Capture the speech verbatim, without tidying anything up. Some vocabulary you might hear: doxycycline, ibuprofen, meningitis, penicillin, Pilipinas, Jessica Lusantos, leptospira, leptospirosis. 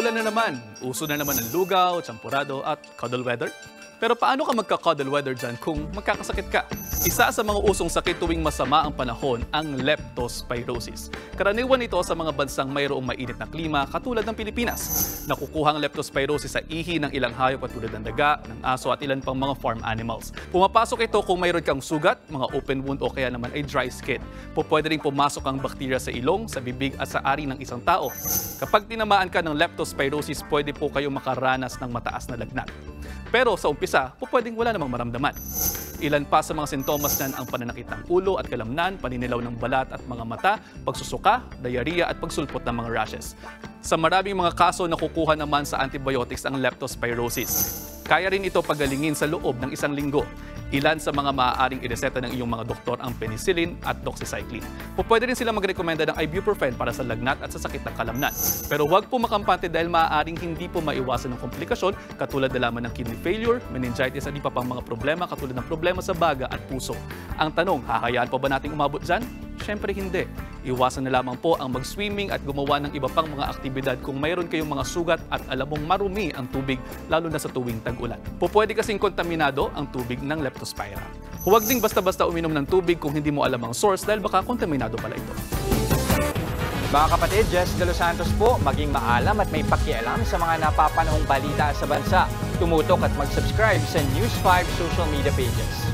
Umuulan na naman. Uso na naman ang lugaw, champurado at cuddle weather. Pero paano ka magka-cuddle weather dyan kung magkakasakit ka? Isa sa mga usong sakit tuwing masama ang panahon ang leptospirosis. Karaniwan ito sa mga bansang mayroong mainit na klima katulad ng Pilipinas. Nakukuha ang leptospirosis sa ihi ng ilang hayop katulad ng daga, ng aso at ilan pang mga farm animals. Pumapasok ito kung mayroon kang sugat, mga open wound o kaya naman ay dry skin. Pupwede rin pumasok ang bakterya sa ilong, sa bibig at sa ari ng isang tao. Kapag tinamaan ka ng leptospirosis, pwede po kayo makaranas ng mataas na lagnat. Pero sa umpisa, pupwedeng wala namang maramdaman. Ilan pa sa mga sintomas niyan ang pananakit ng ulo at kalamnan, paninilaw ng balat at mga mata, pagsusuka, diarrhea at pagsulpot ng mga rashes. Sa maraming mga kaso, nakukuha naman sa antibiotics ang leptospirosis. Kaya rin ito pagalingin sa loob ng isang linggo. Ilan sa mga maaaring ireseta ng iyong mga doktor ang penicillin at doxycycline. Pupwede rin sila magrekomenda ng ibuprofen para sa lagnat at sa sakit ng kalamnan. Pero huwag po makampante dahil maaaring hindi po maiwasan ng komplikasyon katulad na lamang ng kidney failure, meningitis at iba pang mga problema katulad ng problema sa baga at puso. Ang tanong, hahayaan pa ba nating umabot dyan? Siyempre hindi. Iwasan na lamang po ang mag-swimming at gumawa ng iba pang mga aktibidad kung mayroon kayong mga sugat at alam mong marumi ang tubig lalo na sa tuwing tag-ulan. Pupwede kasing kontaminado ang tubig ng leptospira. Huwag ding basta-basta uminom ng tubig kung hindi mo alam ang source dahil baka kontaminado pala ito. Mga kapatid, Jessica Lusantos po, maging maalam at may pakialam sa mga napapanahong balita sa bansa. Tumutok at mag-subscribe sa News five social media pages.